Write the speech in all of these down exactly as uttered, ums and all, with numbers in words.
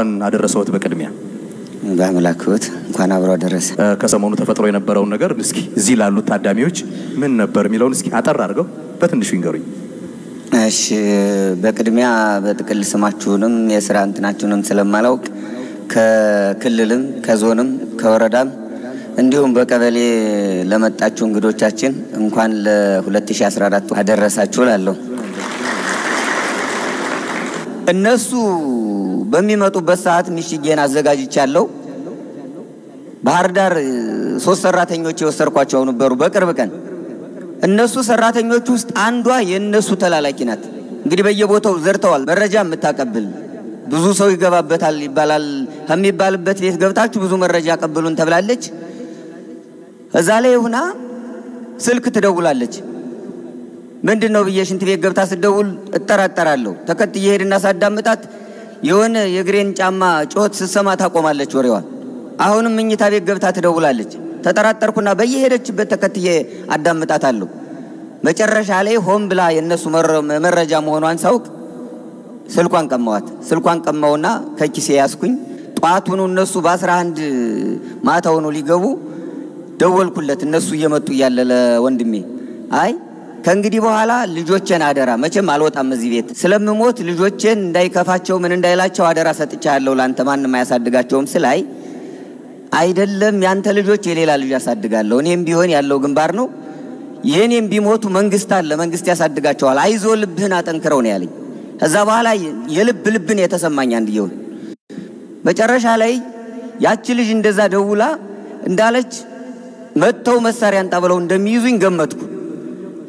እንኳን አደረሰዎት በቀድሚያ ባምላክሁት እንኳን አብሮ አደረሰ ከሰሞኑ ተፈጥሮ የነበረው ነገር እስኪ እዚህ ላሉ ታዳሚዎች ምን ነበር ሚለውን እስኪ አጠር አድርገው በትንሹ ይንገሩኝ እሺ በቀድሚያ በጥቅል ስማችሁንም የሥራ እንትናችሁንም ስለማላውቅ ከክልልም ከዞንም ከወረዳም እንዲሁም በቀበሌ ለመጣችሁ እንግዶቻችን እንኳን ለ2014 አደረሳችሁ ላለው እነሱ በሚመጡበት ሰዓት ምሽጌን አዘጋጅቻለሁ ባህር ዳር ሶስት ሰራተኞች እየወሰድኳቸው ነበሩ በቅርብ ቀን እነሱ ሰራተኞች ውስጥ አንዷ የነሱ ተላላኪ ናት እንግዲህ በየቦታው ዘርተዋል መረጃ መታቀብል ብዙ ሰው ይገባበታል ይባላል ከሚባልበት ቤት ገብታችሁ ብዙ መረጃ አቀብሉን ተብላለች እዛ ላይ ሆና ስልክ ትደውላለች ምንድነው ብዬሽ እንት ቤት ገብታ ስደውል እጠራጠራለሁ ተከትዬ ሄድና ሳዳምጣት የሆነ የግሬን ጫማ ጮት ስሰማ ታቆማለች ወሬዋ አሁንም እኝታ ቤት ገብታ ትደውላለች ተጠራጠርኩና በየሄደችበት ተከትዬ አዳምጣታለሁ መጨረሻ ላይ ሆም ብላ የነሱ መረጃ መሆኗን ሳውቅ ስልኳን ቀማዋት ስልኳን ቀማውና ከኪሴ ያስኩኝ ጧቱን እነሱ በ11 ማታው ነው ሊገቡ ደወልኩለት እነሱ እየመጡ ያለ ለወንድሜ አይ ከእንግዲህ በኋላ ልጆችን አደራ መቼም አልወጣም እዚህ ቤት ስለምሞት ልጆችን እንዳይከፋቸው ምን እንዳይላቸው አደራ ሰጥቻለሁ ላንተ ማንንም ያሳድጋቸውም ስላይ አይደለም ያንተ ልጆች የሌላ ልጅ ያሳድጋለሁ እኔም ቢሆን ያለው ግንባር ነው የኔም ቢሞቱ መንግስት አለ መንግስት ያሳድጋቸዋል አይዞ ልብህን አጠንክረው ነው ያለኝ እዛ በኋላ የልብ ልብን የተሰማኝ አንዲው መጨረሻ ላይ ያቺ ልጅ እንደዛ ደውላ እንዳለች መተው መሳሪያ አንጣበለው እንደሚይዙኝ ገመትኩ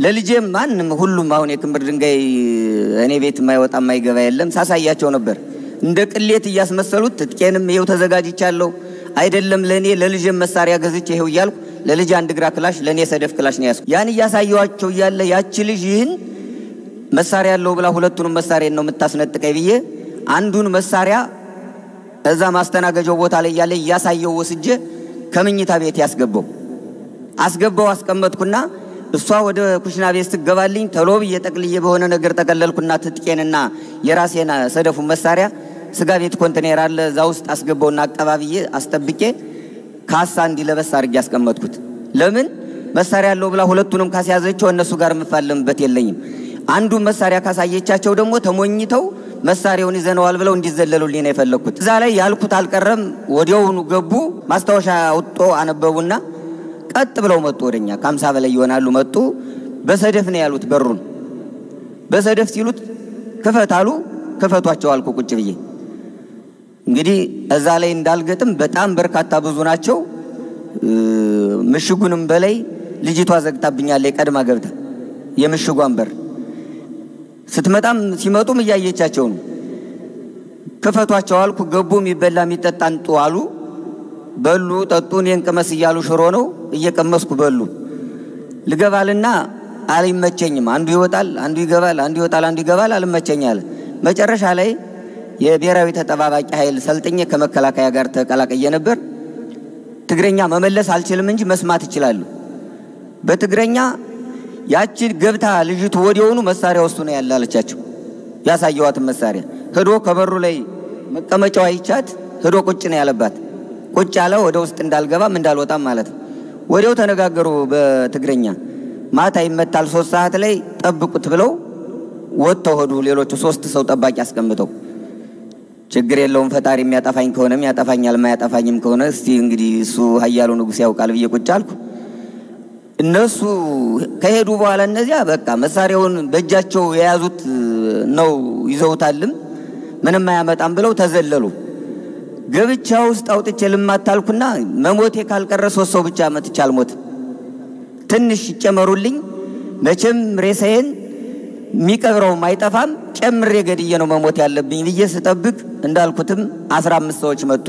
ለልጄም ማንም ሁሉም አሁን የክምር ድንጋይ እኔ ቤት ማይወጣ ማይገባ የለም ሳሳያቸው ነበር እንደ ቅሌት ያስመሰሉት ጥቄንም ይው ተዘጋጅቻለሁ አይደለም ለኔ ለልጄም መሳሪያ ገዝቼ ይው ይያልኩ ለልጄ አንድ ግራ ክላሽ ለኔ ሰደፍ ክላሽ ነው ያስኩ ያን ያሳያቸው ያለ ያቺ ልጅ ይህን መሳሪያ ያለው ብላ ሁለቱንም መሳሪያ ነው መታስነጥቀይ ብዬ አንዱን መሳሪያ እዛ ማስተናገጀው ቦታ ላይ ያለ ያሳየው ወስጄ ከመኝታ ቤት ያስገበው አስገበው አስቀመጥኩና እሷ ወደ ኩሽና ቤት ስትገባልኝ ተሎብ እየጠቅልዬ በሆነ ነገር ተቀለልኩና ትጥቄንና የራሴና ሰደፉ መሳሪያ ስጋ ቤት ኮንቴነር አለ እዛ ውስጥ አስገበውና አቀባብዬ አስጠብቄ ካሳ እንዲለበስ አርግ ያስቀመጥኩት ለምን መሳሪያ ያለው ብላ ሁለቱንም ካሲያዘቸው እነሱ ጋር መፋለምበት የለኝም አንዱ መሳሪያ ካሳየቻቸው ደግሞ ተሞኝተው መሳሪያውን ይዘነዋል ብለው እንዲዘለሉልኝ ነው የፈለኩት እዛ ላይ ያልኩት አልቀረም ወዲያውኑ ገቡ ማስተዋሻ አውጥቶ አነበቡና ቀጥ ብለው መጡ ወደኛ ከ50 በላይ ይሆናሉ መጡ በሰደፍ ነው ያሉት በሩን በሰደፍ ሲሉት ከፈታሉ ከፈቷቸው አልኩ ቁጭ ብዬ እንግዲህ እዛ ላይ እንዳልገጥም በጣም በርካታ ብዙ ናቸው ምሽጉንም በላይ ልጅቷ ዘግታብኛል የቀድማ ገብታ የምሽጓን በር ስትመጣም ሲመጡም ያያየቻቸው ነው ከፈቷቸው አልኩ ገቡም ይበላም ይጠጣንጡ አሉ በሉ ጠጡን የንቀመስ ይያሉ ሽሮ ነው እየቀመስኩ በሉ ልገባልና አልመቸኝም አንዱ ይወጣል አንዱ ይገባል አንዱ ይወጣል አንዱ ይገባል አልመቸኛል መጨረሻ ላይ የብሔራዊ ተጠባባቂ ኃይል ሰልጥኝ ከመከላካያ ጋር ተቀላቀየ ነበር ትግረኛ መመለስ አልችልም እንጂ መስማት ይችላል በትግረኛ ያቺ ገብታ ልጅቱ ወዲያውኑ መሳሪያ ውስጥ ነው ያላለቻቸው ያሳየዋት መሳሪያ ሄዶ ከበሩ ላይ መቀመጫው አይቻት ሄዶ ቁጭ ነው ያለባት ቁጭ ያለው ወደ ውስጥ እንዳልገባም እንዳልወጣም ማለት ወዲያው ተነጋገሩ በትግረኛ ማታ ይመታል ሶስት ሰዓት ላይ ጠብቁት ብለው ወጣው ሄዱ ሌሎቹ ሶስት ሰው ጠባቂ አስቀምጠው ችግር የለውም ፈጣሪ የሚያጠፋኝ ከሆነም ያጠፋኛል ማያጠፋኝም ከሆነ እስቲ እንግዲህ እሱ ኃያሉ ንጉስ ያውቃል ብዬ ቁጭ አልኩ እነሱ ከሄዱ በኋላ እነዚያ በቃ መሳሪያውን በእጃቸው ያያዙት ነው ይዘውታልም ምንም አያመጣም ብለው ተዘለሉ ገብቻው ውስጥ አውጥቼ ለማታልኩና መሞቴ ካልቀረ ሶስት ሰው ብቻ መጥቻል ሞት ትንሽ ጨመሩልኝ መቼም ሬሳዬን ሚቀብረው ማይጠፋም ጨምሬ ገድዬ ነው መሞት ያለብኝ እየሰጠብክ እንዳልኩትም አስራ አምስት ሰዎች መጡ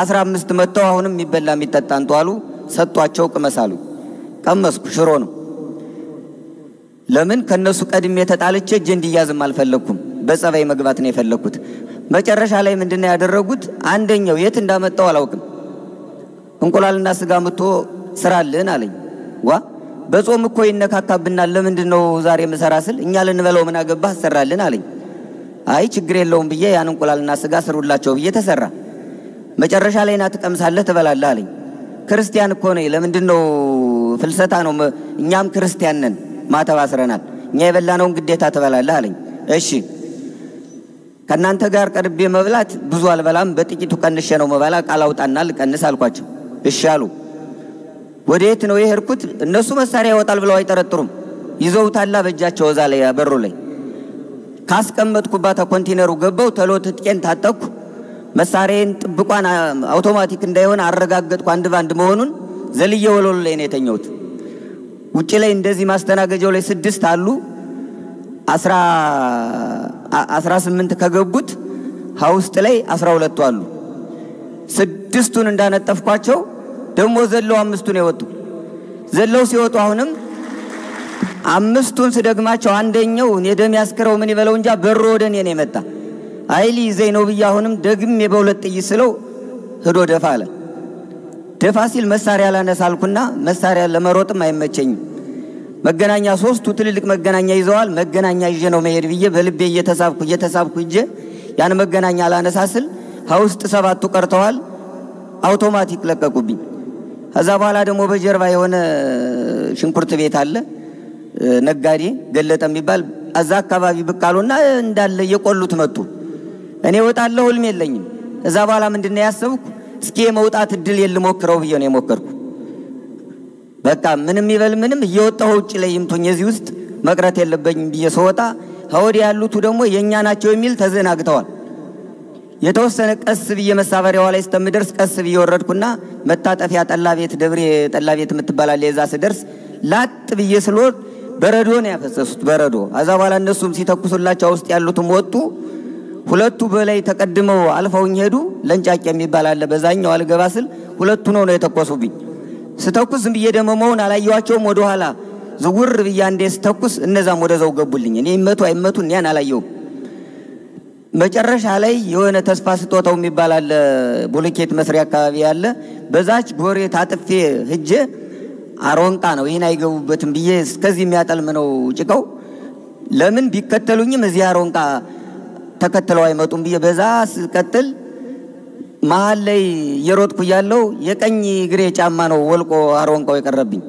አስራ አምስት መጥተው አሁንም ይበላም ይጠጣን ጧሉ ሰጧቸው ቀመሳሉ ቀመስኩ ሽሮ ነው ለምን ከነሱ ቀድሜ ተጣልቼ እጄ እንዲያዝም አልፈለኩም በጸባይ መግባት ነው የፈለኩት መጨረሻ ላይ ምንድነው ያደረጉት አንደኛው የት እንዳመጣው አላውቅም እንቁላልና ስጋ መጥቶ ስራልን አለኝ ዋ በጾም እኮ ይነካካብናል ለምን እንደው ዛሬ መሰራስል እኛ ለንበለው ምን አገባ አሰራልን አለኝ I Chigrelom Bia and Uncle Nasagas Rulacho Yetasera. Majarashalina comes a letter Valali. Christian Cone, Lemendino, Felsatanum, Yam Christianen, Matavas Renat, Nevelanung Detavalali, Eshi. Kananta gar karbi mavlat buzu albalam betiki tukannishano mavalak alaut annal kannisalquachu ishalu wodet no yeherkut nesu masariya wotal blo aytaratrum yizowtalla bejjacho zale ya berrule kasqammetqubata containeru gebew telot tken tatakku masariyen tibqwan automatic ndayon arragagetqu and band mohonun zeliye wololay ne tenyot uci lay endezi mastenagejo lay six allu asra eighteen ከገቡት ሀውስት ላይ twelve አሉ ስድስቱን እንዳነጠፍኳቸው ደሞ ዘለው አምስቱን ያወጡ ዘለው ሲወጡ አሁንም አምስቱን ስደግማቸው አንደኛው የደም ያስከረው ምን ይበለው እንጃ በሮ ወደኔ ነው የመጣ አይሊ ዘይኖብ ያሁንም ደግም የበሁለት ይስለው ሄዶ ደፋለ ደፋሲል መሳሪያ ላነሳልኩና መሳሪያ ለመሮጥም አይመቸኝም መገናኛ ሶስቱ ትልልቅ መገናኛ ይዘዋል መገናኛ ይዤ ነው መሄድ ብዬ በልቤ እየተሳብኩ እየተሳብኩ እጄ ያን መገናኛ ላነሳስል ሀውስት ሰባቱ ቀርተዋል አውቶማቲክ ለቀቁብኝ ከዛ በኋላ ደግሞ በጀርባ የሆነ ሽንኩርት ቤት አለ ነጋዴ ገለጠ የሚባል አዛ አካባቢ በቃሉና እንዳለ የቆሉት መጡ እኔ ወጣለሁ ልም የለኝም እዛ በኋላ ምንድነው ያሰብኩ እስኪ መውጣት እድል የልሞክረው ብዬ ነው የሞከርኩ በቃ ምንም ይበል ምንም እየወጣው እጪ ላይ ይምቶኝ እዚህ ውስጥ መቅረት የለበኝም በየሶታ ሆድ ያሉት ደግሞ የኛ ናቸው የሚል ተዘናግተዋል የተወሰነ ቀስ በየመሳበሪያው ላይ ስተምድርስ ቀስ በየወረድኩና መታጠፊያ ጠላ ቤት ደብሬ ጠላ ቤት የምትባላል የዛ ስደርስ ላጥ በየስሎት በረዶ ነው ያፈሰሱት በረዶ አዛባላ እነሱም ሲተኩሱላቸው ውስጥ ያሉትም ወጡ ሁለቱ በላይ ተቀድመው አልፈውኝ ሄዱ ለንጫቄ የሚባላል በዛኛው አልገባስል ሁለቱ ነው ነው የተቆሱብኝ ስተኩስ ዝም በየደመመውን አላየዋቸው ወደ ኋላ ዝውር በያንዴ ስተኩስ እነዛም ወደዛው ገቡልኝ እኔ መቶ አይመቱን ያን አላየው መጨረሻ ላይ የሆነ ተስፋ ስጦታው የሚባላል ቦሊኬት መስሪያ አካባቢ ያለ በዛች ጎሬ ታጥፌ ህጄ አሮንጣ ነው ይሄን አይገቡበትም ብዬ እስከዚህ የሚያጠልም ነው ጭቀው ለምን ቢከተሉኝም እዚህ አሮንጣ ተከተለው አይመጡም ብዬ በዛ ስከተል ማል ላይ የሮጥኩ ያለው የቀኝ ግሬ ጫማ ነው ወልቆ አሮንቆይ ቀረብኝ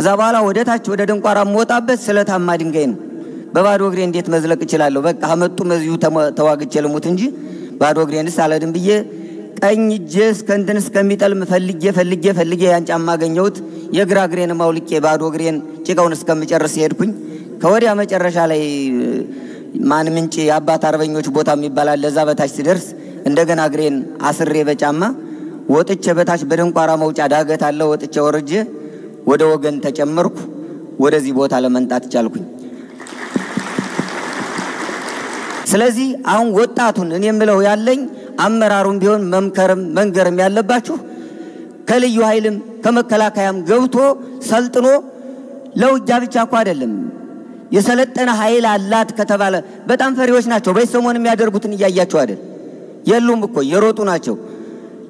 እዛ በኋላ ወደታች ወደ ድንቋራም ወጣበት ስለታማ ድንጋይ ነው በባዶ ግሬ እንዴት መዝለቅ ይችላል በቃ አመጡ መዚሁ ተዋግቼ ለሙት እንጂ ባዶ ግሬንስ አላደም ብዬ ቀኝ እጄስ ከንተንስ ከሚጠልም ፈልጌ ፈልጌ ፈልጌ ያን ጫማ ገኘሁት የግራ ግሬን ማውልቄ ባዶ ግሬን ጭቃውንስ ከመጨረስ ሄድኩኝ ከወዲያ መጨረሻ ላይ ማን ምንጭ ያባት አርበኞች ቦታም ይባላል ለዛ በታች ሲደርስ እንደገና ግሬን አስሬ በጫማ ወጥቼ በታች በድንቋራ መውጫ ዳገት አለ ወጥቼ ወርጄ ወደ ወገን ተጨመርኩ ወደዚህ ቦታ ለመንጣት ቻልኩኝ ስለዚህ አሁን ወጣቱን እኔ ምለው ያለኝ አመራሩን ቢሆን መምከርም መንገርም ያለባችሁ ከልዩ ኃይልም ከመከላካያም ገብቶ ሰልጥኖ ለውጃ ብቻ እኮ አይደለም የሰለጠነ ኃይል አላት ከተባለ በጣም ፈሪዎች ናቸው በየሰሞንም ያደርጉትን ይያያያቸው አይደል የሉም እኮ የሮጡ ናቸው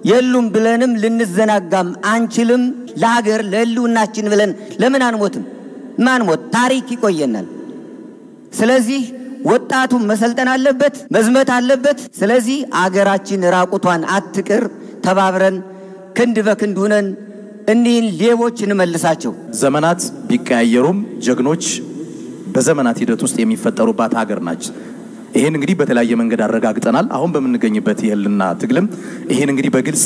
የሉም ብለንም ልንዘናጋም አንችልም ለሀገር ለሉናችን ብለን ለምን አንሞትም ማንሞት ታሪክ ይቆየናል ስለዚህ ወጣቱ መሰልጠን አለበት መዝመት አለበት ስለዚህ ሀገራችን ራቁቷን አትቅር ተባብረን ክንድ በክንድ ሆነን እኒን ሌቦችን መልሳቸው ዘመናት ቢቀያየሩም ጀግኖች በዘመናት ሂደት ውስጥ የሚፈጠሩባት ሀገር ናች ይሄን እንግዲህ በተለያየ መንገድ አረጋግጠናል አሁን በመንገኝበት ይሄልና ትግልም ይሄን እንግዲህ በግልጽ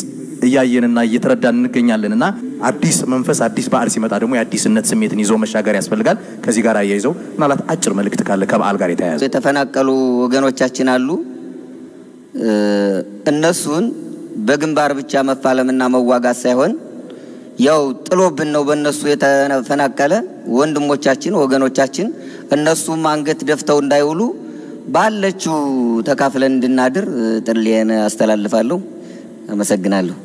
እያየንና እየተረዳን እንገኛለንና አዲስ መንፈስ አዲስ በዓል ሲመጣ ደግሞ ያዲስነት ስሜትን ይዞ መሻገር ያስፈልጋል ከዚህ ጋር አያይዘው እናላት አጭር መልእክት ካለ ከበዓል ጋር የተያያዘ የተፈናቀሉ ወገኖቻችን አሉ እነሱን በግንባር ብቻ መፋለምና መዋጋት ሳይሆን ያው ጥሎብን ነው በእነሱ የተፈናቀለ ወንድሞቻችን ወገኖቻችን እነሱ ማንገት ደፍተው እንዳይውሉ ባለቹ ተካፍለን እንድናድር ጥልየን አስተላልፋለሁ አመሰግናለሁ